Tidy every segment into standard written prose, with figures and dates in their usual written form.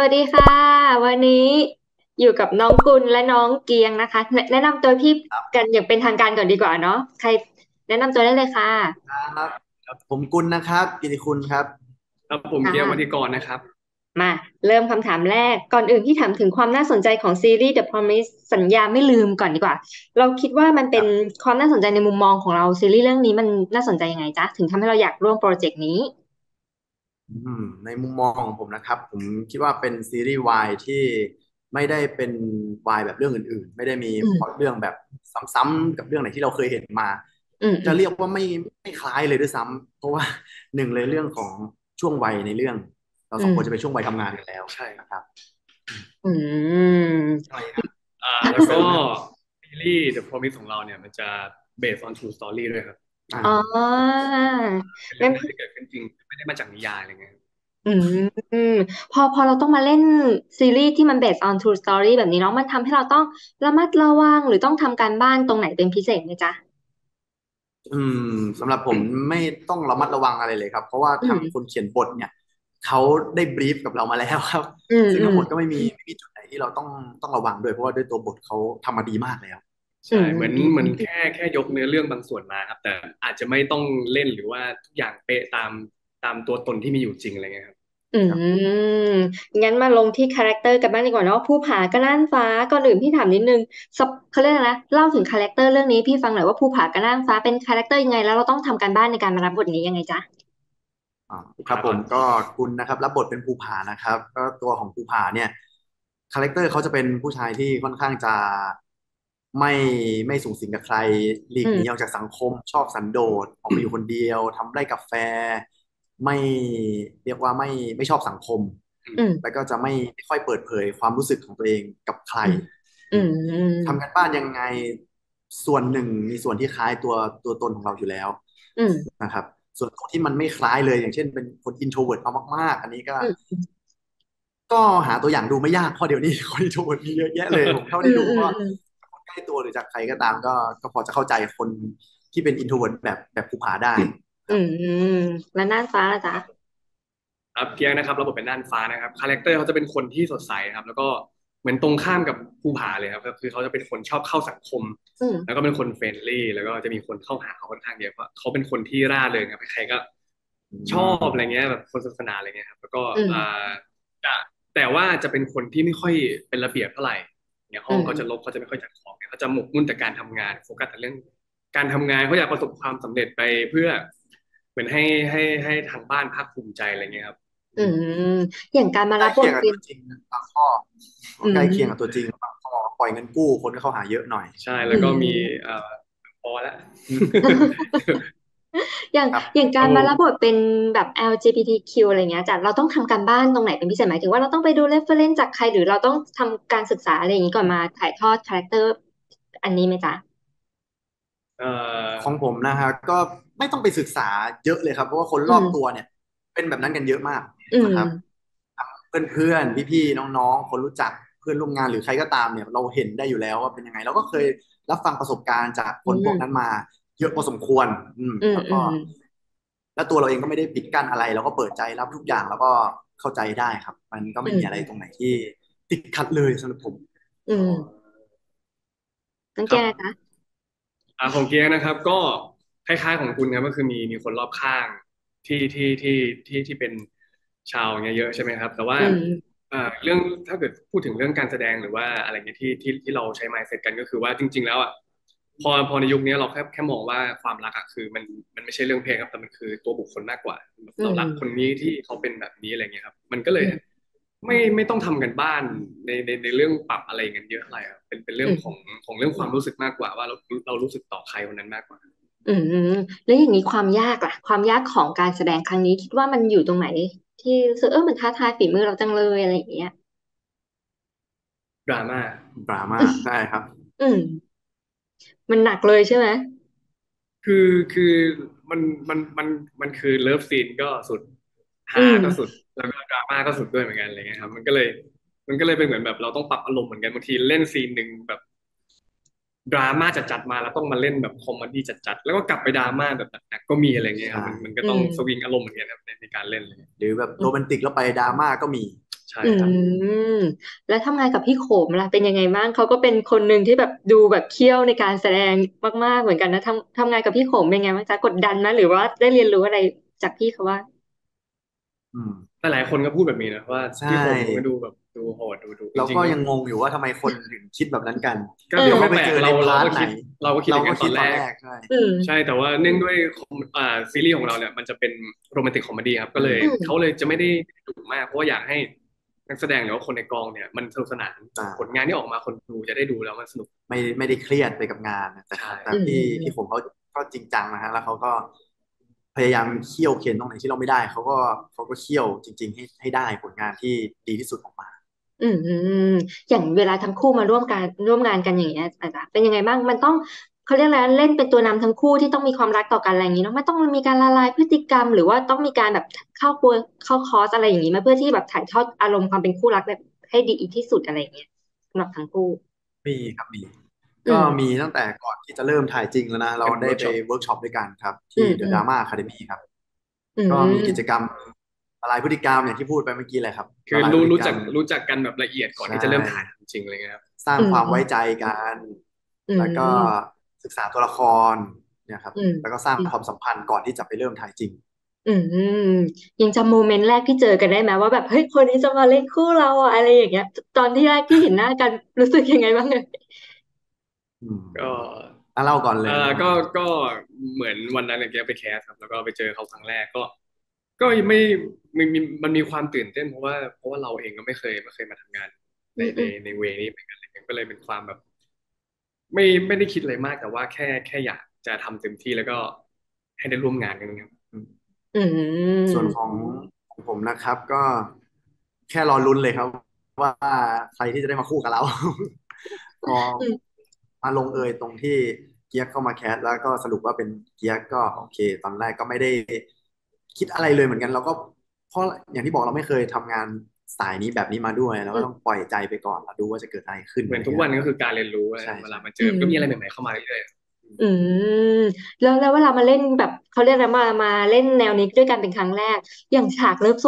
วัสดีค่ะวันนี้อยู่กับน้องกุลและน้องเกียงนะคะแนะนำตัวพี่กันอย่างเป็นทางการก่อนดีกว่าเนาะใครแนะนำตัวได้เลยค่ะครับผมกุลนะครับกิติคุณครับครับผมเกียงวัติกรนะครับมาเริ่มคำถามแรกก่อนอื่นที่ถามถึงความน่าสนใจของซีรีส์ The Promise สัญญาไม่ลืมก่อนดีกว่าเราคิดว่ามันเป็นความน่าสนใจในมุมมองของเราซีรีส์เรื่องนี้มันน่าสนใจยังไงจ๊ะถึงทำให้เราอยากร่วมโปรเจกต์นี้ในมุมมองของผมนะครับผมคิดว่าเป็นซีรีส์วายที่ไม่ได้เป็นวายแบบเรื่องอื่นๆไม่ได้มีพล็อตเรื่องแบบซ้ำๆกับเรื่องไหนที่เราเคยเห็นมาจะเรียกว่าไม่คล้ายเลยด้วยซ้ำเพราะว่าหนึ่งเลยเรื่องของช่วงวัยในเรื่องเราสองคนจะเป็นช่วงวัยทำงานกันแล้วใช่นะครับแล้วก็ซีรีส์ The Promise ของเราเนี่ยมันจะ based on true story ด้วยครับอ๋อเป็นเรื่องที่เกิดขึ้นจริงไม่ได้มาจากนิยายอะไรเงี้ยพอเราต้องมาเล่นซีรีส์ที่มัน based on true story แบบนี้เนาะมันทำให้เราต้องระมัดระวังหรือต้องทำการบ้านตรงไหนเป็นพิเศษไหมจ๊ะสำหรับผมไม่ต้องระมัดระวังอะไรเลยครับเพราะว่าทางคนเขียนบทเนี่ยเขาได้บรีฟกับเรามาแล้วครับซึ่งทั้งหมดก็ไม่มีจุดไหนที่เราต้องระวังด้วยเพราะว่าด้วยตัวบทเขาทำมาดีมากแล้วใช่เหมือนแค่ยกเนื้อเรื่องบางส่วนมาครับแต่อาจจะไม่ต้องเล่นหรือว่าทุกอย่างเป๊ะตามตัวตนที่มีอยู่จริงอะไรเงี้ยครับงั้นมาลงที่คาแรคเตอร์กันบ้างดีกว่าเนาะผู้ผาก็น่านฟ้าก่อนอื่นพี่ถามนิดนึงเขาเรียกนะเล่าถึงคาแรคเตอร์เรื่องนี้พี่ฟังหน่อยว่าผู้ผาก็น่านฟ้าเป็นคาแรคเตอร์ยังไงแล้วเราต้องทำการบ้านในการมารับบทนี้ยังไงจ๊ะครับผมก็คุณนะครับรับบทเป็นภูผานะครับก็ตัวของภูผาเนี่ยคาแรคเตอร์เขาจะเป็นผู้ชายที่ค่อนข้างจะไม่สูงสิงกับใครหลีกหนีออกจากสังคมชอบสันโดษออกไปอยู่คนเดียวทำไร่กาแฟไม่เรียกว่าไม่ชอบสังคมแล้วก็จะไม่ค่อยเปิดเผยความรู้สึกของตัวเองกับใครทำการบ้านยังไงส่วนหนึ่งมีส่วนที่คล้ายตัวตนของเราอยู่แล้วนะครับส่วนที่มันไม่คล้ายเลยอย่างเช่นเป็นคนอินโทรเวิร์ตมากๆอันนี้ก็หาตัวอย่างดูไม่ยากเพราะเดี๋ยวนี้คนอินโทรเวิร์ตมีเยอะแยะเลยผมเท่าที่ดูก็คนใกล้ตัวหรือจากใครก็ตามก็พอจะเข้าใจคนที่เป็นอินโทรเวิร์ตแบบภูผาได้แล้วน่านฟ้าล่ะจ๊ะครับเกียงนะครับระบบเป็นน่านฟ้านะครับคาแรคเตอร์เขาจะเป็นคนที่สดใสครับแล้วก็เหมือนตรงข้ามกับภูผาเลยครับคือเขาจะเป็นคนชอบเข้าสังคมแล้วก็เป็นคนเฟรนลี่แล้วก็จะมีคนเข้าหาเขาค่อนข้างเยอะเพราะเขาเป็นคนที่ร่าเริงครับใครก็ชอบอะไรเงี้ยแบบคนสนุกสนานอะไรเงี้ยครับแล้วก็แต่ว่าจะเป็นคนที่ไม่ค่อยเป็นระเบียบเท่าไหร่เนี่ยห้องเขาจะรกเขาจะไม่ค่อยจัดของเนี่ยเขาจะหมกมุ่นแต่การทำงานโฟกัสแต่เรื่องการทำงานเขาอยากประสบความสำเร็จไปเพื่อเหมือนให้ทางบ้านภาคภูมิใจอะไรเงี้ยครับอย่างการมารับบทเป็นจริงบางข้อใกล้เคียงกับตัวจริงบางข้อปล่อยเงินกู้คนก็เข้าหาเยอะหน่อยใช่แล้วก็มีพอแล้วอย่างการมารับบทเป็นแบบ LGBTQ อะไรเงี้ยจัดเราต้องทำการบ้านตรงไหนเป็นพิเศษหมายถึงว่าเราต้องไปดู reference จากใครหรือเราต้องทำการศึกษาอะไรอย่างนี้ก่อนมาถ่ายทอดคาแรคเตอร์อันนี้ไหมจ๊ะของผมนะครับก็ไม่ต้องไปศึกษาเยอะเลยครับเพราะว่าคนรอบตัวเนี่ยเป็นแบบนั้นกันเยอะมากนะครับเพื่อนๆพี่ๆน้องๆคนรู้จักเพื่อนร่วมงานหรือใครก็ตามเนี่ยเราเห็นได้อยู่แล้วว่าเป็นยังไงเราก็เคยรับฟังประสบการณ์จากคนพวกนั้นมาเยอะพอสมควรแล้วตัวเราเองก็ไม่ได้ปิดกั้นอะไรเราก็เปิดใจรับทุกอย่างแล้วก็เข้าใจได้ครับมันก็ไม่มีอะไรตรงไหนที่ติดขัดเลยสำหรับผมตั้งใจนะคะของเกียร์นะครับก็คล้ายๆของคุณครับก็คือมีคนรอบข้างที่เป็นชาวอย่างเงี้ยเยอะใช่ไหมครับแต่ว่าเรื่องถ้าเกิดพูดถึงเรื่องการแสดงหรือว่าอะไรเงี้ยที่เราใช้ mindset กันก็คือว่าจริงๆแล้วอ่ะพอในยุคนี้เราแค่มองว่าความรักอ่ะคือมันไม่ใช่เรื่องเพศครับแต่มันคือตัวบุคคลมากกว่าเรารักคนนี้ที่เขาเป็นแบบนี้อะไรเงี้ยครับมันก็เลยไม่ต้องทำกันบ้านในเรื่องปรับอะไรกันเยอะอะไรครับเป็นเรื่องของเรื่องความรู้สึกมากกว่าว่าเรารู้สึกต่อใครคนนั้นมากกว่าแล้วอย่างนี้ความยากล่ะความยากของการแสดงครั้งนี้คิดว่ามันอยู่ตรงไหนที่รู้สึกมันท้าทายฝีมือเราจังเลยอะไรอย่างเงี้ยดราม่าใช่ครับมันหนักเลยใช่ไหมคือมันคือเลิฟซีนก็สุดฮาก็สุดแล้วก็ดราม่าก็สุดด้วยเหมือนกันอะไรเงี้ยครับมันก็เลยเป็นเหมือนแบบเราต้องปรับอารมณ์เหมือนกันบางทีเล่นซีนหนึ่งแบบดราม่าจัดมาแล้วต้องมาเล่นแบบคอมเมดี้จัดแล้วก็กลับไปดราม่าแบบหนักก็มีอะไรเงี้ยครับมันก็ต้องสวิงอารมณ์เหมือนกันในการเล่นเลยหรือแบบโรแมนติกแล้วไปดราม่าก็มี ใช่ครับแล้วทำงานกับพี่โขมล่ะเป็นยังไงบ้างเขาก็เป็นคนหนึ่งที่แบบดูแบบเขี้ยวในการแสดงมากๆเหมือนกันนะทำงานกับพี่โขมเป็นไงบ้างจ๊ะกดดันไหมหรือว่าได้เรียนรู้อะไรจากพี่เขาว่าหลายคนก็พูดแบบนี้นะว่าพี่โขมก็ดูแบบดูโหดดูเราก็ยังงงอยู่ว่าทำไมคนถึงคิดแบบนั้นกันก็ยังไม่แปลกเราก็คิดอย่างนั้นตอนแรกใช่แต่ว่าเนื่องด้วยซีรีส์ของเราเนี่ยมันจะเป็นโรแมนติกคอมเมดี้ครับก็เลยเขาเลยจะไม่ได้ดุมากเพราะว่าอยากให้นักแสดงหรือว่าคนในกองเนี่ยมันสนุกสนานผลงานที่ออกมาคนดูจะได้ดูแล้วมันสนุกไม่ได้เครียดไปกับงานแต่ที่ผมเขาก็จริงจังนะฮะแล้วเขาก็พยายามเคี่ยวเข็นตรงไหนที่เราไม่ได้เขาก็เคี่ยวจริงๆให้ได้ผลงานที่ดีที่สุดออกมาอย่างเวลาทั้งคู่มาร่วมงานกันอย่างเงี้ยอาจารย์เป็นยังไงบ้างมันต้องเขาเรียกอะไรเล่นเป็นตัวนำทั้งคู่ที่ต้องมีความรักต่อกันอะไรอย่างงี้เนาะไม่ต้องมีการละลายพฤติกรรมหรือว่าต้องมีการแบบเข้าคอร์สอะไรอย่างงี้มาเพื่อที่แบบถ่ายทอดอารมณ์ความเป็นคู่รักแบบให้ดีที่สุดอะไรอย่างเงี้ยสำหรับทั้งคู่มีครับมีก็มีตั้งแต่ก่อนที่จะเริ่มถ่ายจริงแล้วนะเราได้ไปเวิร์กช็อปด้วยกันครับที่ The Drama Academy ครับก็มีกิจกรรมอะไรพฤติกรรมอย่างที่พูดไปเมื่อกี้เลยครับคือรู้จักกันแบบละเอียดก่อนที่จะเริ่มถ่ายจริงเลยครับสร้างความไว้ใจกันแล้วก็ศึกษาตัวละครเนี่ยครับแล้วก็สร้างความสัมพันธ์ก่อนที่จะไปเริ่มถ่ายจริงยังจำโมเมนต์แรกที่เจอกันได้ไหมว่าแบบเฮ้ยคนนี้จะมาเล่นคู่เราอะไรอย่างเงี้ยตอนที่แรกที่เห็นหน้ากันรู้สึกยังไงบ้างเลยก็เล่าก่อนเลยก็เหมือนวันนั้นเนี่ยแกไปแคสครับแล้วก็ไปเจอเขาครั้งแรกก็ไม่มันมีความตื่นเต้นเพราะว่าเราเองก็ไม่เคยมาทำงานในเวนี้เหมือนกันอะไรเงี้ยก็เลยเป็นความแบบไม่ได้คิดอะไรมากแต่ว่าแค่อยากจะทำเต็มที่แล้วก็ให้ได้ร่วมงานกันครับส่วนของผมนะครับก็แค่รอลุ้นเลยครับว่าใครที่จะได้มาคู่กับเราก็มาลงเอยตรงที่เกียร์เข้ามาแคสแล้วก็สรุปว่าเป็นเกียร์ก็โอเคตอนแรกก็ไม่ได้คิดอะไรเลยเหมือนกันเราก็เพราะอย่างที่บอกเราไม่เคยทำงานสายนี้แบบนี้มาด้วยเราก็ต้องปล่อยใจไปก่อนเราดูว่าจะเกิดอะไรขึ้นเหมือนทุกวันก็คือการเรียนรู้เวลามาเจอก็มีอะไรใหม่ๆเข้ามาเรื่อยๆแล้วเวลามาเล่นแบบเขาเรียกอะไรมาเล่นแนวนี้ด้วยกันเป็นครั้งแรกอย่างฉากเลิฟ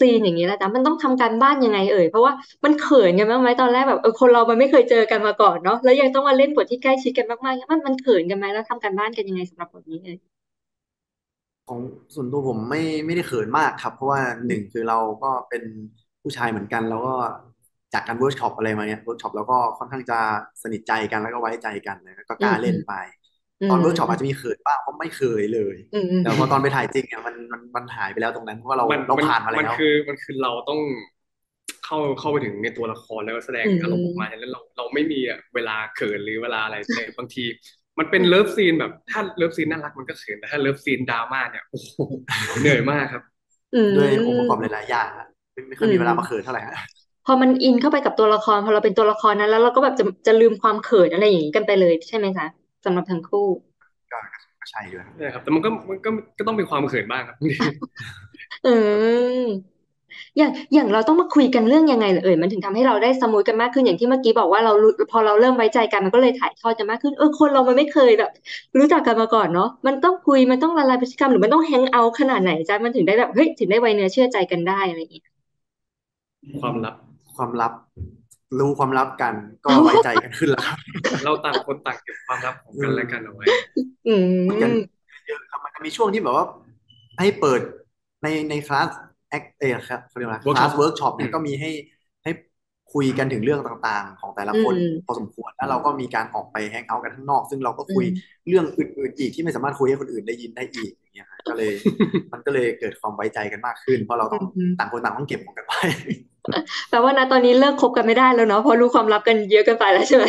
ซีนอย่างนี้แล้วจ้ะมันต้องทำการบ้านยังไงเอ่ยเพราะว่ามันเขินกันไหมตอนแรกแบบคนเรามันไม่เคยเจอกันมาก่อนเนาะแล้วยังต้องมาเล่นบทที่ใกล้ชิดกันมากๆมันเขินกันไหมแล้วทำการบ้านกันยังไงสำหรับบทนี้เอ่ยของส่วนตัวผมไม่ได้เขินมากครับเพราะว่าหนึ่งคือเราก็เป็นผู้ชายเหมือนกันแล้วก็จากการเวิร์กช็อปอะไรมาเนี่ยเวิร์กช็อปแล้วก็ค่อนข้างจะสนิทใจกันแล้วก็ไว้ใจกันแล้วก็กล้าเล่นไปตอนเวิร์กช็อปอาจจะมีเขินบ้างเพราะไม่เคยเลยแต่พอตอนไปถ่ายจริงเนี่ยมันหายไปแล้วตรงนั้นเพราะว่าเราผ่านมาแล้วมันคือเราต้องเข้าไปถึงในตัวละครแล้วก็แสดงอารมณ์ออกมาแล้วเราไม่มีเวลาเขินหรือเวลาอะไรเลยบางทีมันเป็นเลิฟซีนแบบถ้าเลิฟซีนน่ารักมันก็เขินแต่ถ้าเลิฟซีนดราม่าเนี่ยโอ้โหเหนื่อยมากครับด้วยองค์ประกอบหลายๆอย่างไม่เคยมีเวลามาเขินเท่าไหร่พอมันอินเข้าไปกับตัวละครพอเราเป็นตัวละครนั้นแล้วเราก็แบบจะลืมความเขินอะไรอย่างนี้กันไปเลยใช่ไหมคะสำหรับทั้งคู่ก็ใช่ด้วยครับแต่มันก็ต้องมีความเขินบ้างครับอย่างเราต้องมาคุยกันเรื่องยังไงเหรอเอ่ยมันถึงทำให้เราได้สมูทกันมากขึ้นอย่างที่เมื่อกี้บอกว่าเราพอเราเริ่มไว้ใจกันมันก็เลยถ่ายทอดกันมากขึ้นคนเรามันไม่เคยแบบรู้จักกันมาก่อนเนาะมันต้องคุยมันต้องละลายพฤติกรรมหรือมันต้องแฮงเอาท์ขนาดไหนจ๊ะมันถึงได้แบบเฮ้ยถึงได้ไว้เนื้อเชื่อใจกันได้อะไรอย่างเงี้ยความลับรู้ความลับกันก็ไว้ใจกันขึ้นแล้วเราต่างคนต่างเก็บความลับของกันและกันเอาไว้กันเยอะครับมันมีช่วงที่แบบว่าให้เปิดในคลาสครับเขาเรียกว่าคลาสเวิร์กช็อปเนี่ยก็มีให้คุยกันถึงเรื่องต่างๆของแต่ละคนพอสมควรแล้วเราก็มีการออกไปแฮงเอาท์กันข้างนอกซึ่งเราก็คุยเรื่องอื่นๆอีกที่ไม่สามารถคุยให้คนอื่นได้ยินได้อีกอย่างเงี้ยก็เลยมันก็เลยเกิดความไว้ใจกันมากขึ้นเพราะเราต้องต่างคนต่างต้องเก็บของกันไว้แต่ว่าณตอนนี้เลิกคบกันไม่ได้แล้วเนาะเพราะรู้ความลับกันเยอะเกินไปแล้วใช่ไหม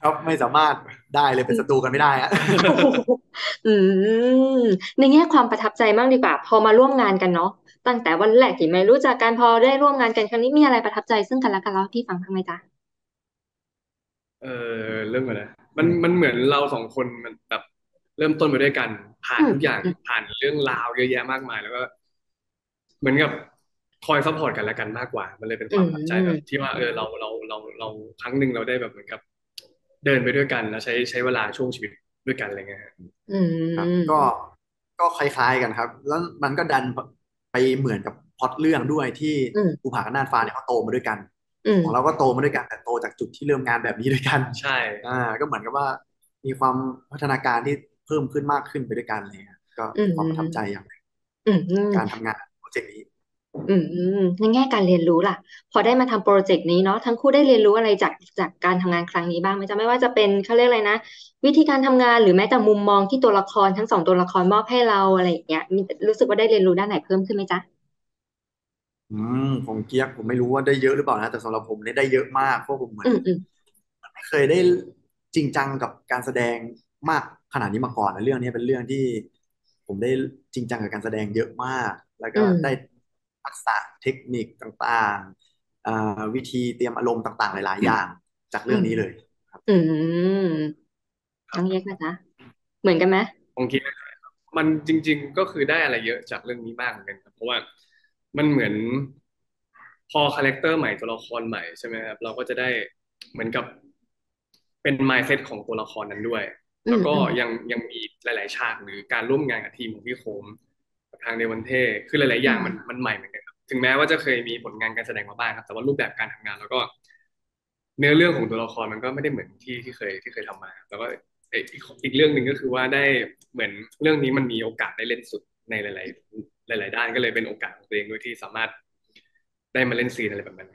ครับไม่สามารถได้เลยเป็นศัตรูกันไม่ได้อะในแง่ความประทับใจมากดีกว่าพอมาร่วมงานกันเนาะตั้งแต่วันแรกที่ไม่รู้จักกันพอได้ร่วมงานกันครั้งนี้มีอะไรประทับใจซึ่งกันและกันแล้วที่ฟังทางไหมจ๊ะเรื่องอะไรมันเหมือนเราสองคนมันแบบเริ่มต้นไปด้วยกันผ่านทุกอย่างผ่านเรื่องราวเยอะแยะมากมายแล้วก็เหมือนกับคอยซัพพอร์ตกันและกันมากกว่ามันเลยเป็นความประทับใจแบบที่ว่าเราครั้งนึงเราได้แบบเหมือนกับเดินไปด้วยกันแล้วใช้เวลาช่วงชีวิตด้วยกันอะไรเงี้ยครับก็คล้ายๆกันครับแล้วมันก็ดันไปเหมือนกับพ พล็อตเรื่องด้วยที่ภูผากับน่านฟ้าเนี่ยเขาโตมาด้วยกันของเราก็โตมาด้วยกันแต่โตจากจุดที่เริ่มงานแบบนี้ด้วยกันใช่ก็เหมือนกับว่ามีความพัฒนาการที่เพิ่มขึ้นมากขึ้นไปด้วยกันเลยก็ความประทับใจอย่างนึงการทำงานโปรเจกต์นี้ในแง่การเรียนรู้ล่ะพอได้มาทำโปรเจกต์นี้เนาะทั้งคู่ได้เรียนรู้อะไรจากการทำงานครั้งนี้บ้างไหมจ๊ะไม่ว่าจะเป็นเขาเรียกอะไรนะวิธีการทำงานหรือแม้แต่มุมมองที่ตัวละครทั้งสองตัวละครมอบให้เราอะไรอย่างเงี้ยรู้สึกว่าได้เรียนรู้ด้านไหนเพิ่มขึ้นไหมจ๊ะของเกียกผมไม่รู้ว่าได้เยอะหรือเปล่านะแต่สำหรับผมเนี่ยได้เยอะมากเพราะผมเหมือนไม่เคยได้จริงจังกับการแสดงมากขนาดนี้มาก่อนนะเรื่องนี้เป็นเรื่องที่ผมได้จริงจังกับการแสดงเยอะมากแล้วก็ได้ทักษะเทคนิคต่างๆวิธีเตรียมอารมณ์ต่างๆหลายๆอย่างจากเรื่องนี้เลยครับต้องเรียกนะจ๊ะเหมือนกันไหมผมคิดว่ามันจริงๆก็คือได้อะไรเยอะจากเรื่องนี้มากเหมือนกันครับเพราะว่ามันเหมือนพอคาแรคเตอร์ใหม่ตัวละครใหม่ใช่ไหมครับเราก็จะได้เหมือนกับเป็น mindset ของตัวละครนั้นด้วยแล้วก็ยังมีหลายๆฉากหรือการร่วมงานกับทีมของพี่โคมทางเดวันเท่คือหลายๆอย่างมันใหม่เหมือนกันครับถึงแม้ว่าจะเคยมีผลงานการแสดงมาบ้างครับแต่ว่ารูปแบบการทำงานแล้วก็เนื้อเรื่องของตัวละครมันก็ไม่ได้เหมือนที่เคยทำมาแล้วก็อีกเรื่องนึงก็คือว่าได้เหมือนเรื่องนี้มันมีโอกาสได้เล่นสุดในหลายด้านก็เลยเป็นโอกาสของตัวเองด้วยที่สามารถได้มาเล่นซีนอะไรแบบนั้น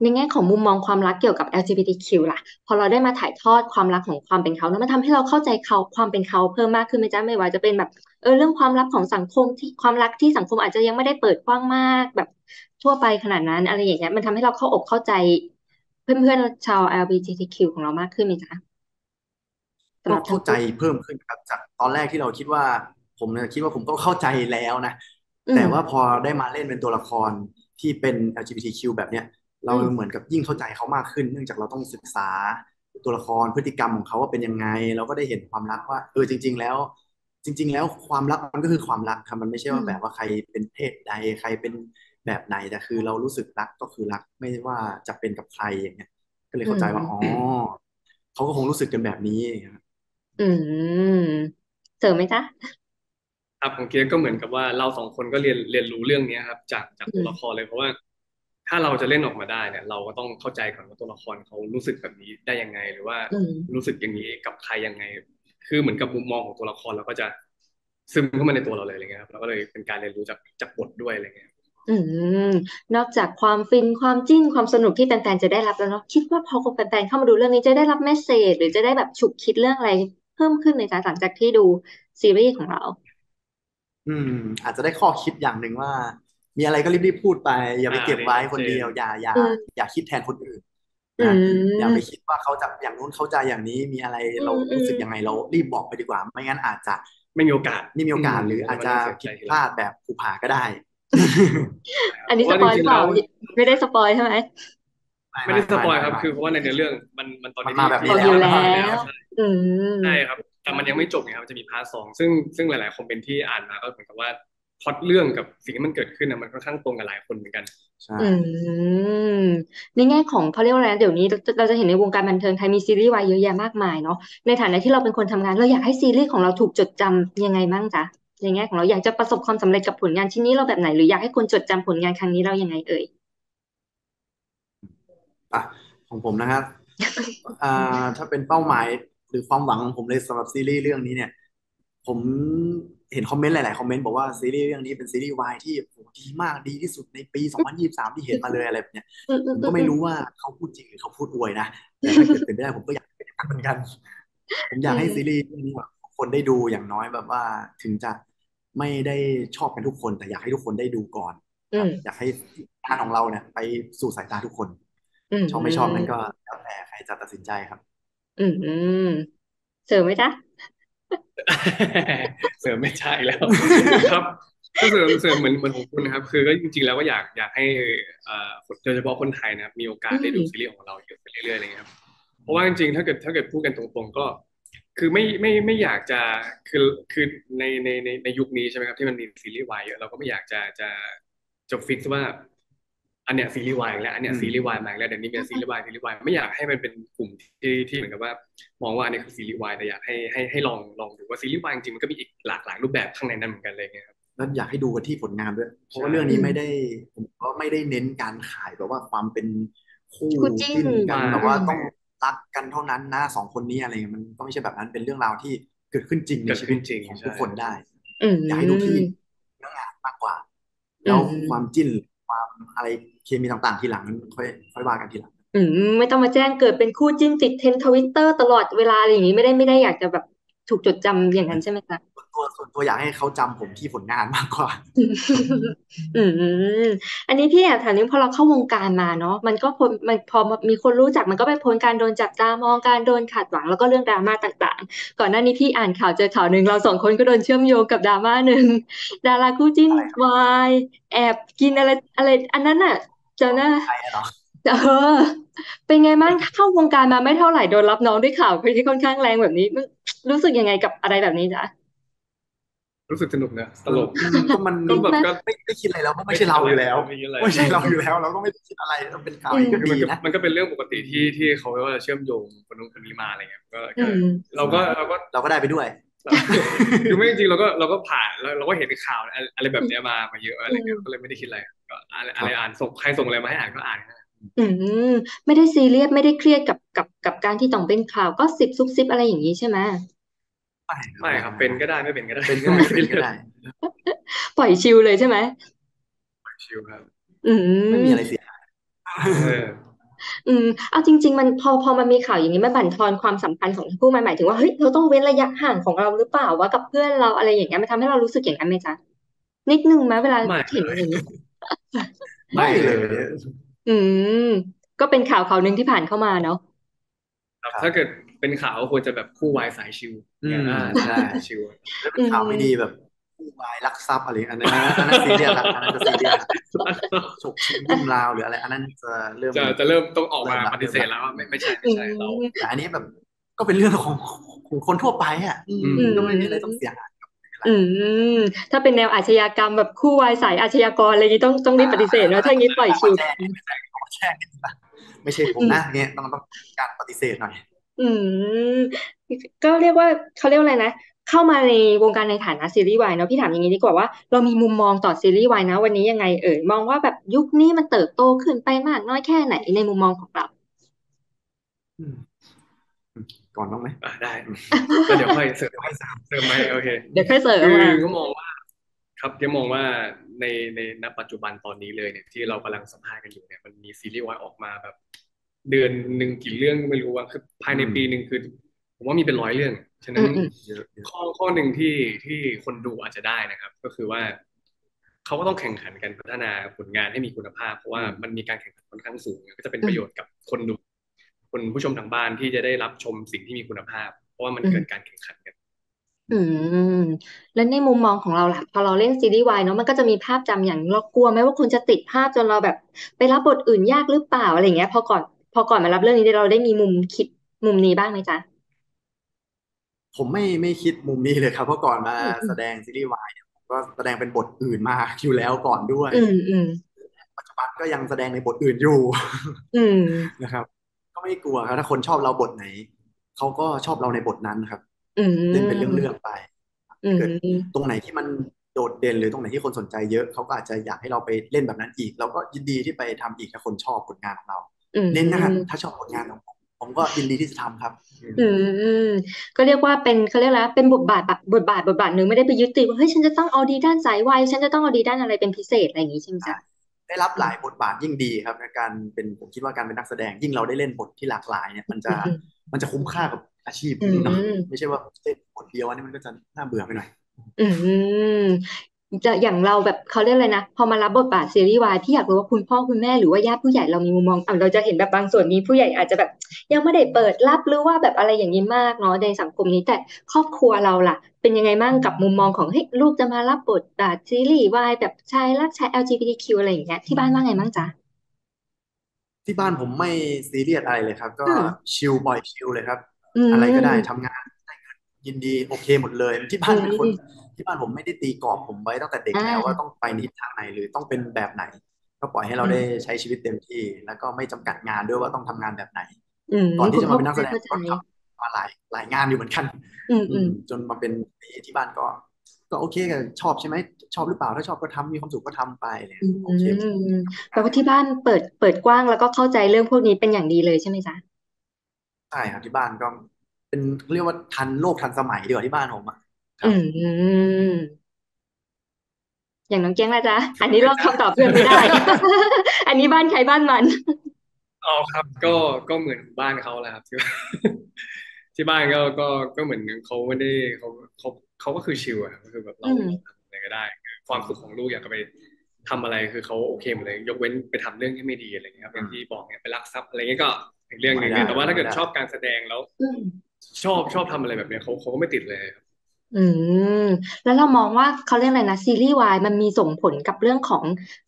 ในแง่ของมุมมองความรักเกี่ยวกับ LGBTQ ล่ะพอเราได้มาถ่ายทอดความรักของความเป็นเขาแล้วมันทำให้เราเข้าใจเขาความเป็นเขาเพิ่มมากขึ้นไหมจ๊ะไม่ว่าจะเป็นแบบเรื่องความลับของสังคมที่ความรักที่สังคมอาจจะยังไม่ได้เปิดกว้างมากแบบทั่วไปขนาดนั้นอะไรอย่างเงี้ยมันทำให้เราเข้าอกเข้าใจเพื่อนๆชาว LGBTQ ของเรามากขึ้นไหมจ๊ะเราเข้าใจเพิ่มขึ้นครับจากตอนแรกที่เราคิดว่าผมเนี่ยคิดว่าผมก็เข้าใจแล้วนะแต่ว่าพอได้มาเล่นเป็นตัวละครที่เป็น LGBTQ แบบเนี้ยเราเหมือนกับยิ่งเข้าใจเขามากขึ้นเนื่องจากเราต้องศึกษาตัวละครพฤติกรรมของเขาว่าเป็นยังไงเราก็ได้เห็นความรักว่าจริงๆแล้วความรักมันก็คือความรักค่ะมันไม่ใช่ว่าแบบว่าใครเป็นเพศใดใครเป็นแบบไหนแต่คือเรารู้สึกรักก็คือรักไม่ว่าจะเป็นกับใครอย่างเงี้ยก็เลยเข้าใจว่าอ๋อเขาก็คงรู้สึกกันแบบนี้เจอไหมจ๊ะครับของเกียร์ก็เหมือนกับว่าเราสองคนก็เรียนรู้เรื่องนี้ครับจากตัวละครเลยเพราะว่าถ้าเราจะเล่นออกมาได้เนี่ยเราก็ต้องเข้าใจก่อนว่าตัวละครเขารู้สึกแบบนี้ได้ยังไงหรือว่ารู้สึกอย่างนี้กับใครยังไงคือเหมือนกับมุมมองของตัวละครเราก็จะซึมเข้ามาในตัวเราเลยอะไรเงี้ยครับเราก็เลยเป็นการเรียนรู้จากบทด้วยอะไรเงี้ยนอกจากความฟินความจิ้นความสนุกที่แฟนๆจะได้รับแล้วเนาะคิดว่าพอคนแฟนๆเข้ามาดูเรื่องนี้จะได้รับเมสเสจหรือจะได้แบบฉุกคิดเรื่องอะไรเพิ่มขึ้นในการหลังจากที่ดูซีรีส์ของเราอาจจะได้ข้อคิดอย่างหนึ่งว่ามีอะไรก็รีบๆพูดไปอย่าไปเก็บไว้คนเดียวอย่าคิดแทนคนอื่นอย่าไปคิดว่าเขาจะอย่างนู้นเขาจะอย่างนี้มีอะไรเรารู้สึกยังไงเรารีบบอกไปดีกว่าไม่งั้นอาจจะไม่มีโอกาสหรืออาจจะผิดพลาดแบบภูผาก็ได้อันนี้สปอยหรือเปล่าไม่ได้สปอยใช่ไหมไม่ได้สปอยครับคือเพราะว่าในเรื่องมันตอนนี้มาแบบนี้แล้วใช่ครับแต่มันยังไม่จบไงครับจะมีพาร์ท 2ซึ่งหลายๆคอมเมนต์ที่อ่านมาก็เหมือนกับว่าพล็อตเรื่องกับสิ่งที่มันเกิดขึ้นมันค่อนข้างตรงกับหลายคนเหมือนกันใช่ในแง่ของเขาเรียกว่าอะไรเดี๋ยวนี้เราจะเห็นในวงการบันเทิงไทยมีซีรีส์วายเยอะแยะมากมายเนาะในฐานะที่เราเป็นคนทำงานเราอยากให้ซีรีส์ของเราถูกจดจำยังไงบ้างจ๊ะในแง่ของเราอยากจะประสบความสำเร็จกับผลงานชิ้นนี้เราแบบไหนหรืออยากให้คนจดจำผลงานครั้งนี้เรายังไงเอ่ยของผมนะครับถ้าเป็นเป้าหมายหรือความหวังของผมเลยสำหรับซีรีส์เรื่องนี้เนี่ยผมเห็นคอมเมนต์หลายๆคอมเมนต์บอกว่าซีรีส์เรื่องนี้เป็นซีรีส์วายที่โหดีมากดีที่สุดในปี2023ที่เห็นมาเลยอะไรแบบเนี้ยผมก็ไม่รู้ว่าเขาพูดจริงหรือเขาพูดอวยนะแต่ถ้าเกิดเป็นไปได้ผมก็อยากเป็นเหมือนกันผมอยากให้ซีรีส์เรื่องนี้คนได้ดูอย่างน้อยแบบว่าถึงจะไม่ได้ชอบกันทุกคนแต่อยากให้ทุกคนได้ดูก่อนอยากให้งานของเราเนี่ยไปสู่สายตาทุกคนชอบไม่ชอบนั่นก็แล้วแต่ใครจะตัดสินใจครับเสริมไหมจ๊ะเสริมไม่ใช่แล้วครับก็เสริมเหมือนของคุณนะครับคือก็จริงๆแล้วก็อยากให้โดยเฉพาะคนไทยนะครับมีโอกาสได้ดูซีรีส์ของเราเยอะไปเรื่อยๆอะไรเงี้ยครับเพราะว่าจริงๆถ้าเกิดพูดกันตรงๆก็คือไม่อยากจะคือในยุคนี้ใช่ไหมครับที่มันมีซีรีส์วายเยอะเราก็ไม่อยากจะฟิกซ์ว่าอันเนี้ยซีรีส์วายแล้วอันเนี้ยซีรีส์วายมาแล้วเดี๋ยวนี้เป็นซีรีส์วายไม่อยากให้มันเป็นกลุ่มที่เหมือนกับว่ามองว่าอันนี้คือซีรีส์วายแต่อยากให้ลองดูว่าซีรีส์วายจริงมันก็มีอีกหลากหลายรูปแบบข้างในนั้นเหมือนกันเลยไงครับ แล้วอยากให้ดูกันที่ผลงานด้วยเพราะว่าเรื่องนี้ไม่ได้ผมก็ไม่ได้เน้นการขายแบบว่าความเป็นคู่จิ้นกันแบบว่าต้องรักกันเท่านั้นนะสองคนนี้อะไรมันก็ไม่ใช่แบบนั้นเป็นเรื่องราวที่เกิดขึ้นจริงในชีวิตจริงของทุกคนได้อยากให้ดูที่เนื้องานมากกว่าแล้วความจิ้นความอะไรเคมีต่างๆทีหลังค่อยว่ากันทีหลังไม่ต้องมาแจ้งเกิดเป็นคู่จิ้นติดเทรนด์ Twitter ตลอดเวลาอะไรอย่างนี้ไม่ได้อยากจะแบบถูกจดจำอย่างนั้นใช่ไหมคะส่วนตัวอยากให้เขาจำผมที่ผลงานมากกว่า อันนี้พี่แอบถามนิดพอเราเข้าวงการมาเนาะมันพอมีคนรู้จักมันก็ไปพ้นการโดนจับตามองการโดนขัดหวังแล้วก็เรื่องดราม่าต่างๆก่อนหน้านี้พี่อ่านข่าวเจอข่าวนึงเราสองคนก็โดนเชื่อมโยงกับดราม่านึงดาราคู่จิ้นวายแอบกินอะไรอันนั้นน่ะเจ้าหน้าเป็นไงบ้างเข้าวงการมาไม่เท่าไหร่โดนรับน้องด้วยข่าวที่ค่อนข้างแรงแบบนี้รู้สึกยังไงกับอะไรแบบนี้จ๊ะรู้สึกสนุกนะตลกก็มันแบบก็ไม่คิดอะไรแล้วไม่ใช่เราอยู่แล้วไม่ใช่เราอยู่แล้วเราก็ไม่คิดอะไรมันเป็นข่าวก็ดีนะมันก็เป็นเรื่องปกติที่เขาว่าเชื่อมโยงคนนู้นคนนี้มาอะไรเงี้ยก็เราก็ได้ไปด้วยคือไม่จริงเราก็ผ่านแล้วเราก็เห็นข่าวอะไรแบบนี้มาเยอะอะไรเงี้ยก็เลยไม่ได้คิดอะไรก็อะไรอ่านส่งใครส่งอะไรมาให้อ่านก็อ่านไม่ได้ซีเรียสไม่ได้เครียดกับการที่ต้องเป็นข่าวก็สิบซุบซิบอะไรอย่างนี้ใช่ไหมไม่ครับเป็นก็ได้ไม่เป็นก็ได้ปล่อยชิลเลยใช่ไหมปล่อยชิลครับไม่มีอะไรเสียเอาจริงๆมันพอมันมีข่าวอย่างนี้มันบั่นทอนความสัมพันธ์ของทั้งคู่หมายถึงว่าเฮ้ยเราต้องเว้นระยะห่างของเราหรือเปล่าวะกับเพื่อนเราอะไรอย่างเงี้ยมันทำให้เรารู้สึกอย่างนั้นไหมจ๊ะนิดนึงไหมเวลาเห็นอย่างนี้ไม่เลยก็เป็นข่าวนึงที่ผ่านเข้ามาเนาะถ้าเกิดเป็นข่าวก็ควรจะแบบคู่วายสายชิวใช่ชิวแล้วเป็นข่าวไม่ดีแบบคู่วายลักทรัพย์อะไรอันนั้นซีเรียสอันนั้นจะซีเรียสฉกชิงรุ่มราวหรืออะไรอันนั้นจะเริ่มต้องออกมาปฏิเสธแล้วว่าไม่ใช่เราแต่อันนี้แบบก็เป็นเรื่องของคนทั่วไปอ่ะก็ไม่มีอะไรต้องเสียหายถ้าเป็นแนวอาชญากรรมแบบคู่วายสายอาชญากรอะไรนี้ต้องรีบปฏิเสธแล้วถ้าอย่างนี้ปล่อยชิวไม่ใช่ผมนะเนี่ยต้องการปฏิเสธหน่อยก็เรียกว่าเขาเรียกอะไรนะเข้ามาในวงการในฐานะซีรีส์วายเนาะพี่ถามอย่างนี้ดีกว่าว่าเรามีมุมมองต่อซีรีส์วายนะวันนี้ยังไงมองว่าแบบยุคนี้มันเติบโตขึ้นไปมากน้อยแค่ไหนในมุมมองของเราก่อนต้องไหมได้เดี๋ยวค่อยเสริมไหมโอเคเดี๋ยวค่อยเสริมคือก็มองว่าครับที่มองว่าในณปัจจุบันตอนนี้เลยเนี่ยที่เรากำลังสัมภาษณ์กันอยู่เนี่ยมันมีซีรีส์วายออกมาแบบเดือนหนึ่งกี่เรื่องไม่รู้ว่าคือภายในปีหนึ่งคือผมว่ามีเป็น100 เรื่องฉะนั้นข้อหนึ่งที่คนดูอาจจะได้นะครับก็คือว่าเขาก็ต้องแข่งขันกันพัฒนาผลงานให้มีคุณภาพเพราะว่ามันมีการแข่งขันค่อนข้างสูงก็จะเป็นประโยชน์กับคนดูคนผู้ชมทางบ้านที่จะได้รับชมสิ่งที่มีคุณภาพเพราะว่ามันเกิดการแข่งขันกันแล้วในมุมมองของเราล่ะพอเราเล่นซีรีส์วายเนาะมันก็จะมีภาพจำอย่างเรากลัวไหมว่าคนจะติดภาพจนเราแบบไปรับบทอื่นยากหรือเปล่าอะไรอย่างเงี้ยพอก่อนมารับเรื่องนี้เราได้มีมุมคิดมุมนี้บ้างไหมจ๊ะผมไม่คิดมุมนี้เลยครับเพราะก่อนมาแสดงซีรีส์วายเนี่ยผมก็แสดงเป็นบทอื่นมาอยู่แล้วก่อนด้วยปัจจุบันก็ยังแสดงในบทอื่นอยู่นะครับก็ไม่กลัวครับถ้าคนชอบเราบทไหนเขาก็ชอบเราในบทนั้นครับเล่นเป็นเรื่องไปเกิดตรงไหนที่มันโดดเด่นหรือตรงไหนที่คนสนใจเยอะเขาก็อาจจะอยากให้เราไปเล่นแบบนั้นอีกเราก็ยินดีที่ไปทำอีกถ้าคนชอบผลงานของเราเน้นนะครับถ้าชอบผลงานของผมก็ยินดีที่จะทำครับก็เรียกว่าเป็นเขาเรียกแล้วเป็นบทบาทหนึ่งไม่ได้ไปยึดติดว่าเฮ้ยฉันจะต้องเอาดีด้านสายวายฉันจะต้องเอาดีด้านอะไรเป็นพิเศษอะไรอย่างนี้ใช่ไหมจ๊ะได้รับหลายบทบาทยิ่งดีครับในการเป็นผมคิดว่าการเป็นนักแสดงยิ่งเราได้เล่นบทที่หลากหลายเนี่ยมันจะคุ้มค่ากับอาชีพเนาะไม่ใช่ว่าเล่นบทเดียวอันนี้มันก็จะน่าเบื่อไปหน่อยจะอย่างเราแบบเขาเรียกอะไรนะพอมารับบทบาทซีรีส์วายพี่อยากรู้ว่าคุณพ่อคุณแม่หรือว่าญาติผู้ใหญ่เรามีมุมมองเราจะเห็นแบบบางส่วนนี้ผู้ใหญ่อาจจะแบบยังไม่ได้เปิดรับหรือว่าแบบอะไรอย่างนี้มากเนาะในสังคมนี้แต่ครอบครัวเราล่ะเป็นยังไงบ้างกับมุมมองของเฮ้ยลูกจะมารับบทบาทซีรีส์วายแบบชายรักชาย LGBTQ อะไรอย่างเงี้ยที่บ้านว่าไงบ้างจ๊ะที่บ้านผมไม่ซีเรียสอะไรเลยครับก็ชิลปล่อยชิลเลยครับอะไรก็ได้ทำงานได้เงินยินดีโอเคหมดเลยที่บ้านผมไม่ได้ตีกรอบผมไว้ตั้งแต่เด็กแล้วว่าต้องไปในทิศทางไหนหรือต้องเป็นแบบไหนก็ปล่อยให้เราได้ใช้ชีวิตเต็มที่แล้วก็ไม่จำกัดงานด้วยว่าต้องทำงานแบบไหนก่อนที่จะมาเป็นนักแสดงก็ทำมาหลายงานอยู่เหมือนกันจนมาเป็นที่บ้านก็ ก็โอเคกับชอบใช่ไหมชอบหรือเปล่าถ้าชอบก็ทำมีความสุขก็ทำไปเนี่ยโอเคแปลว่าที่บ้านเปิดกว้างแล้วก็เข้าใจเรื่องพวกนี้เป็นอย่างดีเลยใช่ไหมจ๊ะใช่ครับที่บ้านก็เป็นเรียกว่าทันโลกทันสมัยดีกว่าที่บ้านผมอ่ะอย่างน้องเก้งล่ะจ๊ะอันนี้เราคำตอบเพื่อนไม่ได้ อันนี้บ้านใครบ้านมันอ๋อครับก็เหมือนบ้านเขาแหละครับที่บ้านก็เหมือนเขาไม่ได้เขาก็คือชิลอะก็คือแบบเราทำอะไรก็ได้ความสุขของลูกอยากจะไปทำอะไรคือเขาโอเคหมดเลยยกเว้นไปทำเรื่องที่ไม่ดีอะไรเงี้ยครับอย่างที่บอกเนี่ยไปลักทรัพย์อะไรเงี้ยก็อีกเรื่องหนึ่งแต่ว่าถ้าเกิดชอบการแสดงแล้วชอบทำอะไรแบบเนี้ยเขาก็ไม่ติดเลยแล้วเรามองว่าเขาเรียกอะไรนะซีรีส์วายมันมีส่งผลกับเรื่องของ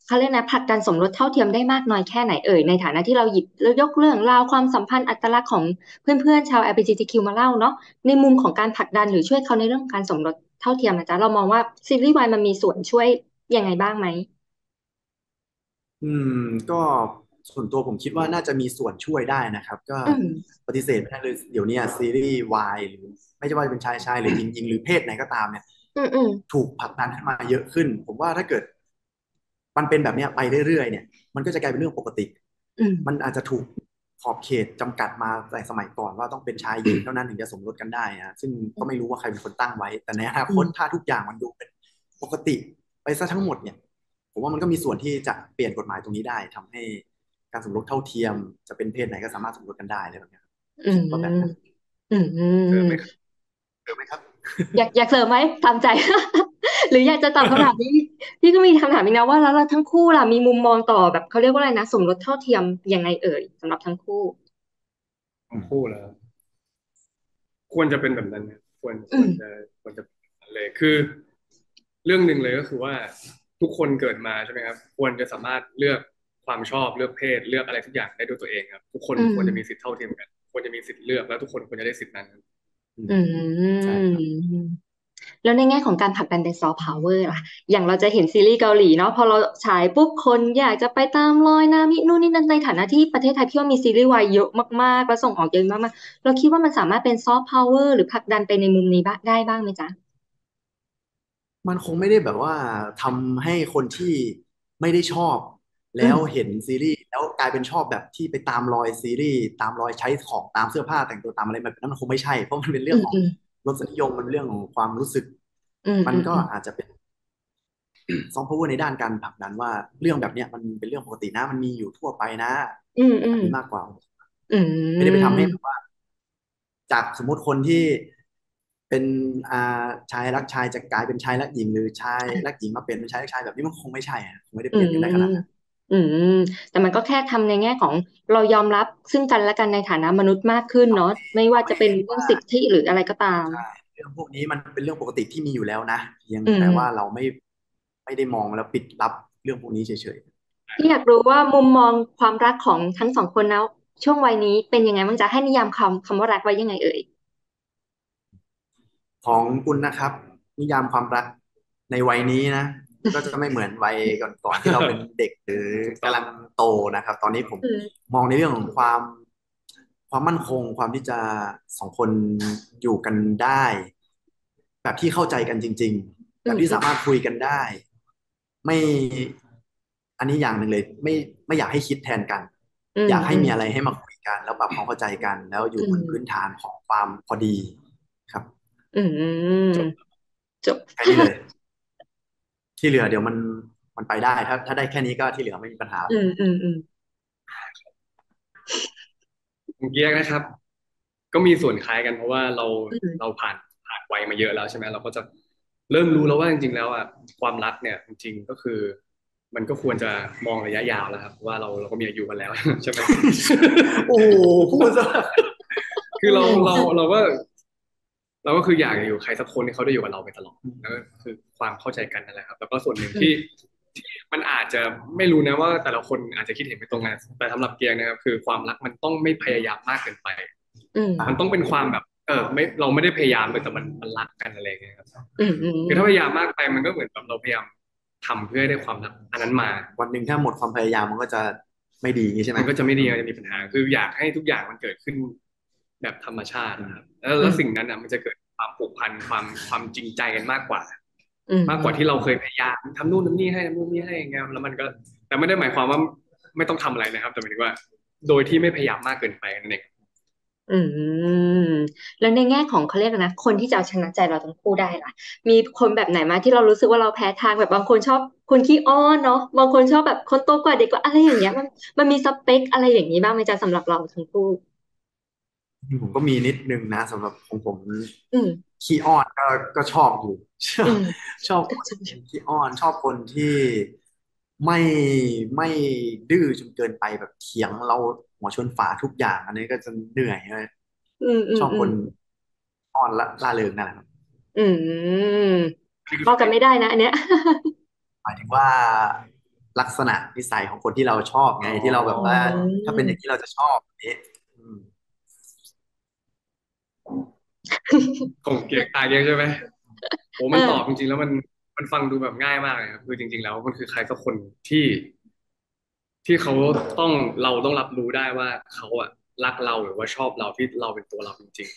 เขาเรียกนะผลักดันสมรสเท่าเทียมได้มากน้อยแค่ไหนเอ่ยในฐานะที่เราหยิบแล้วยกเรื่องราวความสัมพันธ์อัตลักษณ์ของเพื่อนๆชาว LGBTQ มาเล่าเนาะในมุมของการผลักดันหรือช่วยเขาในเรื่องการสมรสเท่าเทียมนะจ๊ะเรามองว่าซีรีส์วายมันมีส่วนช่วยยังไงบ้างไหมก็ส่วนตัวผมคิดว่าน่าจะมีส่วนช่วยได้นะครับก็ปฏิเสธไม่ได้เลยเดี๋ยวนี้ซีรีส์วายหรือไม่ใช่ว่าจะเป็นชายหรือหญิงหรือเพศไหนก็ตามเนี่ยถูกผลักดันขึ้นมาเยอะขึ้นผมว่าถ้าเกิดมันเป็นแบบนี้ไปเรื่อยๆเนี่ยมันก็จะกลายเป็นเรื่องปกติมันอาจจะถูกขอบเขตจำกัดมาแต่สมัยก่อนว่าต้องเป็นชายหญิงเท่านั้นถึงจะสมรสกันได้นะซึ่งก็ไม่รู้ว่าใครเป็นคนตั้งไว้แต่ในอนาคตถ้าทุกอย่างมันดูเป็นปกติไปซะทั้งหมดเนี่ยผมว่ามันก็มีส่วนที่จะเปลี่ยนกฎหมายตรงนี้ได้ทำให้การสมรสเท่าเทียมจะเป็นเพศไหนก็สามารถสมรสกันได้เลยแบบนี้ก็แบบนั้นเจอไหมครับเจอไหมครับอยากเจอไหมทำใจหรืออยากจะตอบคำถามนี้พี่ก็มีคำถามอีกนะว่าแล้วเราทั้งคู่ล่ะมีมุมมองต่อแบบเขาเรียกว่าอะไรนะสมรสเท่าเทียมยังไงเอ่ยสำหรับทั้งคู่แล้วควรจะเป็นแบบนั้นนะควรจะเลยคือเรื่องนึงเลยก็คือว่าทุกคนเกิดมาใช่ไหมครับควรจะสามารถเลือกความชอบเลือกเพศเลือกอะไรทุกอย่างได้ด้วยตัวเองครับทุกคนควรจะมีสิทธิ์เท่าเทียมกันควรจะมีสิทธิ์เลือกแล้วทุกคนควรจะได้สิทธิ์นั้นแล้วในแง่ของการผลักดันเป็นซอฟต์พาวเวอร์ล่ะอย่างเราจะเห็นซีรีส์เกาหลีเนาะพอเราฉายปุ๊บคนอยากจะไปตามรอยนามินู่นนี่นั่นในฐานะที่ประเทศไทยพี่ว่ามีซีรีส์วายเยอะมากๆและส่งออกเยอะมากๆเราคิดว่ามันสามารถเป็นซอฟต์พาวเวอร์หรือผลักดันไปในมุมนี้ได้บ้างไหมจ๊ะมันคงไม่ได้แบบว่าทำให้คนที่ไม่ได้ชอบแล้วเห็นซีรีส์แล้วกลายเป็นชอบแบบที่ไปตามรอยซีรีส์ตามรอยใช้ของตามเสื้อผ้าแต่งตัวตามอะไรแบบนั้นมันคงไม่ใช่เพราะมันเป็นเรื่องของรสนิยมมันเรื่องของความรู้สึกมันก็อาจจะเป็นซอฟต์พาวเวอร์ในด้านการผลักดันว่าเรื่องแบบเนี้ยมันเป็นเรื่องปกตินะมันมีอยู่ทั่วไปนะมีมากกว่าไม่ได้ไปทำให้แบบว่าจากสมมติคนที่เป็นชายรักชายจะกลายเป็นชายรักหญิงหรือชายรักหญิงมาเป็นชายรักชายแบบนี้มันคงไม่ใช่คงไม่ได้เป็นอย่างนั้นขนาดนั้นแต่มันก็แค่ทำในแง่ของเรายอมรับซึ่งกันและกันในฐานะมนุษย์มากขึ้นเนาะไม่ว่าจะเป็นเรื่องสิทธิหรืออะไรก็ตามเรื่องพวกนี้มันเป็นเรื่องปกติที่มีอยู่แล้วนะยังแต่ว่าเราไม่ได้มองแล้วปิดลับเรื่องพวกนี้เฉยๆที่อยากรู้ว่ามุมมองความรักของทั้งสองคนแล้วช่วงวัยนี้เป็นยังไงบ้างจ๊ะให้นิยามคำว่ารักไว้ยังไงเอ่ยของคุณนะครับนิยามความรักในวัยนี้นะก็จะไม่เหมือนวัยก่อนที่เราเป็นเด็กหรือกำลังโตนะครับตอนนี้ผมมองในเรื่องของความมั่นคงความที่จะสองคนอยู่กันได้แบบที่เข้าใจกันจริงๆแบบที่สามารถคุยกันได้ไม่อันนี้อย่างหนึ่งเลยไม่อยากให้คิดแทนกันอยากให้มีอะไรให้มาคุยกันแล้วปรับความเข้าใจกันแล้วอยู่บนพื้นฐานของความพอดีครับจบแค่นี้เลยที่เหลือเดี๋ยวมันไปได้ถ้าได้แค่นี้ก็ที่เหลือไม่มีปัญหาเกียร์นะครับก็มีส่วนคล้ายกันเพราะว่าเราผ่านวัยมาเยอะแล้วใช่ไหมเราก็จะเริ่มรู้แล้วว่าจริงๆแล้วอ่ะความรักเนี่ยจริงๆก็คือมันก็ควรจะมองระยะยาวแล้วครับว่าเราก็มีอายุกันแล้วใช่ไหมโอ้โหพูดซะคือเราก็คืออยากอยู่ใครสักคนที่เขาได้อยู่กับเราไปตลอดแล้วก็คือความเข้าใจกันนั่นแหละครับแล้วก็ส่วนหนึ่งที่มันอาจจะไม่รู้นะว่าแต่ละคนอาจจะคิดเห็นไม่ตรงกันแต่สำหรับเกียงนะครับคือความรักมันต้องไม่พยายามมากเกินไปมันต้องเป็นความแบบไม่เราไม่ได้พยายามเลยแต่มันรักกันอะไรอย่างเงี้ยครับคือถ้าพยายามมากไปมันก็เหมือนกับเราพยายามทำเพื่อให้ได้ความรักอันนั้นมาวันหนึ่งถ้าหมดความพยายามมันก็จะไม่ดีใช่ไหมมันก็จะไม่ดีมันจะมีปัญหาคืออยากให้ทุกอย่างมันเกิดขึ้นแบบธรรมชาตินะครับแล้วสิ่งนั้นอ่ะมันจะเกิดความผูกพันความจริงใจกันมากกว่า มากกว่าที่เราเคยพยายามทำนู่นทำนี่ให้ทำนู่นนี่ให้อย่างเงี้ยแล้วมันก็แต่ไม่ได้หมายความว่าไม่ต้องทำอะไรนะครับแต่หมายถึงว่าโดยที่ไม่พยายามมากเกินไปนั่นเองแล้วในแง่ของเขาเรียกนะคนที่จะเอาชนะใจเราทั้งคู่ได้ล่ะมีคนแบบไหนมาที่เรารู้สึกว่าเราแพ้ทางแบบบางคนชอบคนขี้อ้อนเนาะบางคนชอบแบบคนโตกว่าเด็กกว่าอะไรอย่างเงี้ยมันมีสเปคอะไรอย่างนี้บ้างไหมจ๊ะสำหรับเราทั้งคู่ผมก็มีนิดนึงนะสำหรับของผมขี้อ้อนก็ชอบอยู่ชอบคนขี้อ้อนชอบคนที่ไม่ดื้อจนเกินไปแบบเถียงเราหัวชนฝาทุกอย่างอันนี้ก็จะเหนื่อยเลยชอบคนอ่อนล่าเริงนั่นแหละครับเข้ากันไม่ได้นะอันเนี้ยหมายถึงว่าลักษณะนิสัยของคนที่เราชอบไงที่เราแบบว่าถ้าเป็นอย่างที่เราจะชอบนี้ผมเกลียดตายเยอะใช่ไหมโอ้มันตอบจริงๆแล้วมันฟังดูแบบง่ายมากเลยครับคือจริงๆแล้วมันคือใครสักคนที่เขาเราต้องรับรู้ได้ว่าเขาอะรักเราหรือว่าชอบเราที่เราเป็นตัวเราจริง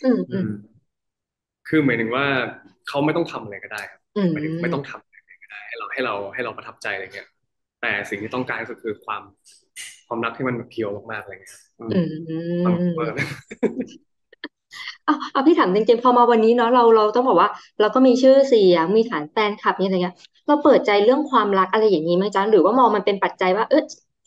ๆคือหมายถึงว่าเขาไม่ต้องทำอะไรก็ได้ครับหมายถึงไม่ต้องทำอะไรก็ได้ให้เราประทับใจอะไรเงี้ยแต่สิ่งที่ต้องการก็คือความรักที่มันเพียวมากๆอะไรเงี้ยฟังเบอร์เอาพี่ถามจริงๆพอมาวันนี้เนาะเราต้องบอกว่าเราก็มีชื่อเสียงมีฐานแฟนคลับนี่อะไรเงี้ยเราเปิดใจเรื่องความรักอะไรอย่างนี้ไหมจ๊ะหรือว่ามองมันเป็นปัจจัยว่า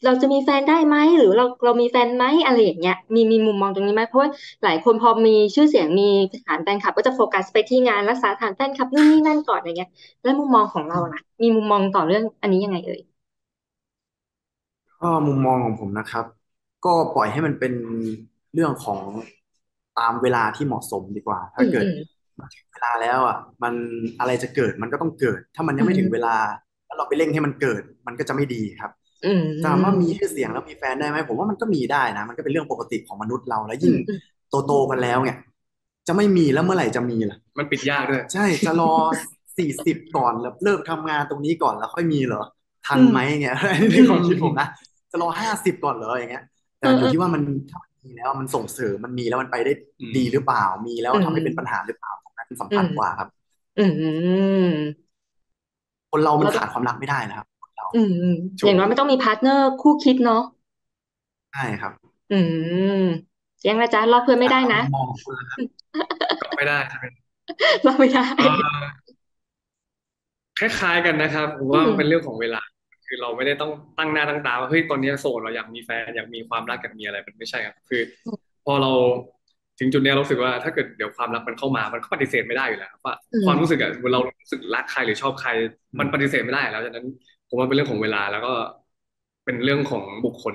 เราจะมีแฟนได้ไหมหรือเรามีแฟนไหมอะไรอย่างเงี้ยมีมุมมองตรงนี้ไหมเพราะว่าหลายคนพอมีชื่อเสียงมีฐานแฟนคลับก็จะโฟกัสไปที่งานรักษาฐานแฟนคลับนู่นนี่นั่นก่อนอะไรเงี้ยแล้วมุมมองของเราล่ะมีมุมมองต่อเรื่องอันนี้ยังไงเอ่ยมุมมองของผมนะครับก็ปล่อยให้มันเป็นเรื่องของตามเวลาที่เหมาะสมดีกว่าถ้าเกิดถึงเวลาแล้วอ่ะมันอะไรจะเกิดมันก็ต้องเกิดถ้ามันยังไม่ถึงเวลาแล้วเราไปเร่งให้มันเกิดมันก็จะไม่ดีครับถามว่ามีชื่อเสียงแล้วมีแฟนได้ไหมผมว่ามันก็มีได้นะมันก็เป็นเรื่องปกติของมนุษย์เราแล้วยิ่งโตกันแล้วเนี่ยจะไม่มีแล้วเมื่อไหร่จะมีล่ะมันปิดยากด้วยใช่จะรอ40ก่อนแล้วเลิกทำงานตรงนี้ก่อนแล้วค่อยมีเหรอทันไหมเนี่ยในความคิดผมนะจะรอ50ก่อนเหรออย่างเงี้ยแต่อยู่ที่ว่ามันมีแล้วมันส่งเสริมมันมีแล้วมันไปได้ดีหรือเปล่ามีแล้วทำให้เป็นปัญหาหรือเปล่าตรงนั้นสำคัญกว่าครับคนเรามันขาดความรักไม่ได้นะครับอย่างน้อยไม่ต้องมีพาร์ทเนอร์คู่คิดเนาะใช่ครับยังนะจ๊ะรอเพื่อนไม่ได้นะมองเพื่อนไม่ได้รอไม่ได้คล้ายๆกันนะครับผมว่าเป็นเรื่องของเวลาคือเราไม่ได้ต้องตั้งหน้าตั้งตาว่าเฮ้ยตอนนี้โสดเราอยากมีแฟนอยากมีความรักอยากมีอะไรมันไม่ใช่ครับคือพอเราถึงจุดนี้เราสึกว่าถ้าเกิดเดี๋ยวความรักมันเข้ามามันก็ปฏิเสธไม่ได้อยู่แล้วครับว่าความรู้สึกอะเรารู้สึกรักใครหรือชอบใครมันปฏิเสธไม่ได้แล้วฉะนั้นผมว่าเป็นเรื่องของเวลาแล้วก็เป็นเรื่องของบุคคล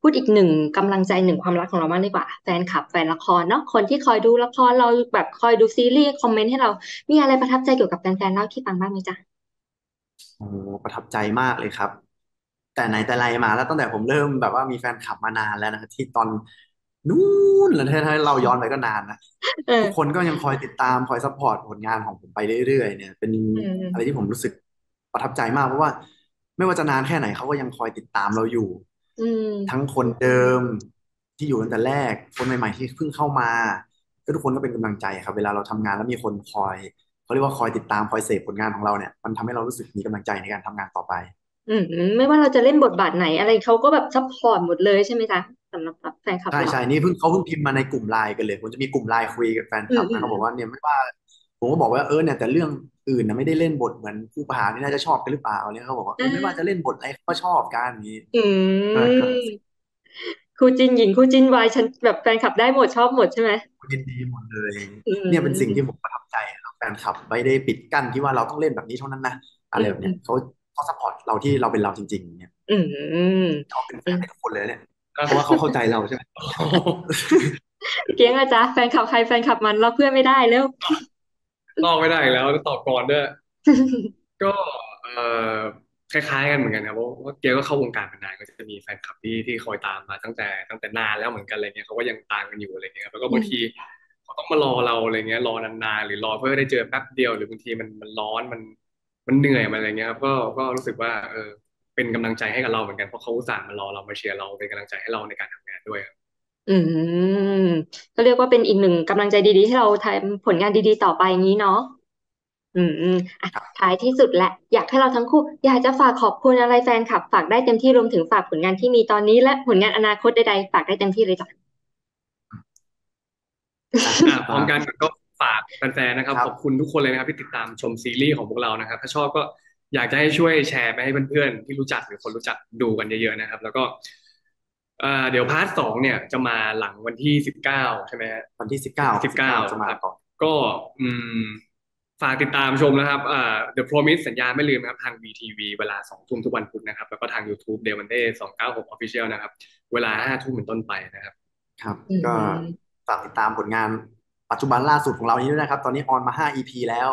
พูดอีกหนึ่งกำลังใจหนึ่งความรักของเรามากดีกว่าแฟนคลับแฟนละครเนาะคนที่คอยดูละครเราแบบคอยดูซีรีส์คอมเมนต์ให้เรามีอะไรประทับใจเกี่ยวกับแฟนๆเล่าที่ฟังบ้างไหมจ๊ะโอ้ประทับใจมากเลยครับแต่ไหนแต่ไรมาแล้วตั้งแต่ผมเริ่มแบบว่ามีแฟนคลับมานานแล้วนะครับที่ตอนนู้นแล้วถ้าเราย้อนไปก็นานนะทุกคนก็ยังคอยติดตามคอยซัพพอร์ตผลงานของผมไปเรื่อยๆเนี่ยเป็นอะไรที่ผมรู้สึกประทับใจมากเพราะว่าไม่ว่าจะนานแค่ไหนเขาก็ยังคอยติดตามเราอยู่ทั้งคนเดิมที่อยู่ตั้งแต่แรกคนใหม่ๆที่เพิ่งเข้ามาก็ทุกคนก็เป็นกำลังใจครับเวลาเราทำงานแล้วมีคนคอยเขาเรียกว่าคอยติดตามคอยเสพผลงานของเราเนี่ยมันทำให้เรารู้สึกมีกำลังใจในการทำงานต่อไปไม่ว่าเราจะเล่นบทบาทไหนอะไรเขาก็แบบซัพพอร์ตหมดเลยใช่ไหมจ๊ะสำหรับแฟนคลับใช่นี่เขาเพิ่งพิมพ์มาในกลุ่มไลน์กันเลยผมจะมีกลุ่มไลน์คุยกับแฟนคลับนะเขาบอกว่าเนี่ยไม่ว่าผมก็บอกว่าเนี่ยแต่เรื่องอื่นนะไม่ได้เล่นบทเหมือนผู้ประหารนี่น่าจะชอบกันหรือเปล่าเนี่ยเขาบอกว่าไม่ว่าจะเล่นบทอะไรก็ชอบกันนี้คู่จิ้นหญิงคู่จิ้นวายฉันแบบแฟนคลับได้หมดชอบหมดใช่ไหมยินดีหมดเลยเนี่ยเป็นสิ่งที่ผมประทับใจแฟนคลับไม่ได้ปิดกั้นที่ว่าเราต้องเล่นแบบนี้เท่านั้นนะอะไรแบบเนี้ยเขาซัพพอร์ตเราที่เราเป็นเราจริงๆเนี่ยเขาเป็นแฟนทุกคนเลยเนี่ยเพราะว่าเขาเข้าใจเราใช่ไหมเกี้ยงอาจารย์แฟนคลับใครแฟนคลับมันเราเพื่อนไม่ได้แล้วลอกไม่ได้แล้วตอบก่อนด้วยก็คล้ายๆกันเหมือนกันครับว่าเกียร์ก็เข้าวงการมานานก็จะมีแฟนคลับที่คอยตามมาตั้งแต่นานแล้วเหมือนกันอะไรเงี้ยเขาก็ยังตามกันอยู่อะไรเงี้ยแล้วก็บางทีเขาต้องมารอเราอะไรเงี้ยรอนานๆหรือรอเพื่อได้เจอแป๊บเดียวหรือบางทีมันร้อนมันเหนื่อยมันอะไรเงี้ยครับก็รู้สึกว่าเป็นกำลังใจให้กับเราเหมือนกันเพราะเขาอุตส่าห์มารอเรามาเชียร์เราเป็นกำลังใจให้เราในการทำงานด้วยก็เรียกว่าเป็นอีกหนึ่งกำลังใจดีๆให้เราทำผลงานดีๆต่อไปอย่างนี้เนาะ ท้ายที่สุดและอยากให้เราทั้งคู่อยากจะฝากขอบคุณอะไรแฟนคลับฝากได้เต็มที่รวมถึงฝากผลงานที่มีตอนนี้และผลงานอนาคตใดๆฝากได้เต็มที่เลยจ้ะพร้อมกันก็ฝากแฟนๆนะครับขอบคุณทุกคนเลยนะครับที่ติดตามชมซีรีส์ของพวกเรานะครับถ้าชอบก็อยากจะให้ช่วยแชร์ไปให้เพื่อนๆที่รู้จักหรือคนรู้จักดูกันเยอะๆนะครับแล้วก็เดี๋ยวพาร์ท 2เนี่ยจะมาหลังวันที่19ใช่ไหมฮะวันที่19จะมาก่อนก็ฝากติดตามชมนะครับThe Promise สัญญาไม่ลืมนะครับทาง VTV เวลา 20:00 นทุกวันพุธนะครับแล้วก็ทาง YouTube Day Monday 296 Official นะครับเวลา 5:00 นเป็นต้นไปนะครับครับก็ฝากติดตามผลงานปัจจุบันล่าสุดของเรานี้ด้วยนะครับตอนนี้ออนมา5 EP แล้ว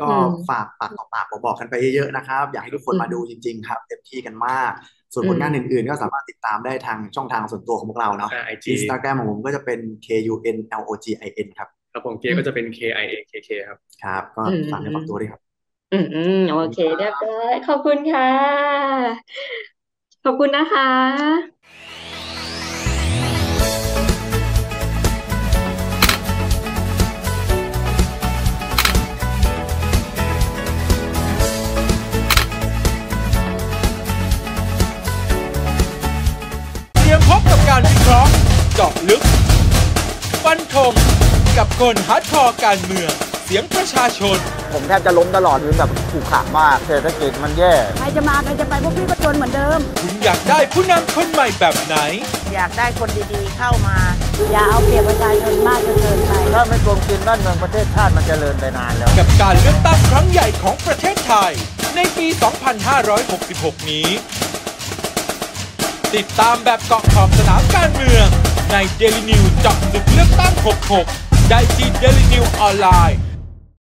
ก็ฝากปากบอกกันไปเยอะๆนะครับอยากให้ทุกคนมาดูจริงๆครับเต็มที่กันมากส่วนผลงานอื่นๆก็สามารถติดตามได้ทางช่องทางส่วนตัวของพวกเราเนาะ Instagram ของผมก็จะเป็น KUNLOGIN ครับครับผมเกก็จะเป็น KIAKK ครับครับก็ฝากในฝากตัวด้วยครับโอเคเรียบร้อยขอบคุณค่ะขอบคุณนะคะพบกับการวิเคราะห์เจาะลึกฟันธงกับคนฮาร์ดคอร์การเมืองเสียงประชาชนผมแทบจะล้มตลอดคือแบบผูกขาดมากเศรษฐกิจมันแย่ใครจะมาใครจะไปพวกพี่ก็จนเหมือนเดิมคุณอยากได้ผู้นำคนใหม่แบบไหนอยากได้คนดีๆเข้ามาอย่าเอาเปรียบประชาชนมากจนเกินไปถ้าไม่กลมกลืนบ้านเมืองประเทศชาติมันจะเจริญไปนานแล้วกับการเลือกตั้งครั้งใหญ่ของประเทศไทยในปี2566นี้ติดตามแบบเกาะขอบสนามการเมืองใน Dailynews เจาะลึกเลือกตั้ง 66ได้ที่ Dailynews Online